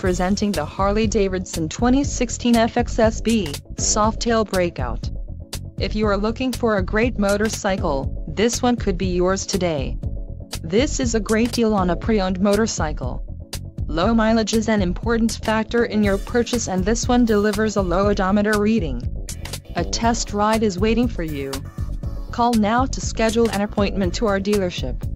Presenting the Harley-Davidson 2016 FXSB, Softail Breakout. If you are looking for a great motorcycle, this one could be yours today. This is a great deal on a pre-owned motorcycle. Low mileage is an important factor in your purchase, and this one delivers a low odometer reading. A test ride is waiting for you. Call now to schedule an appointment to our dealership.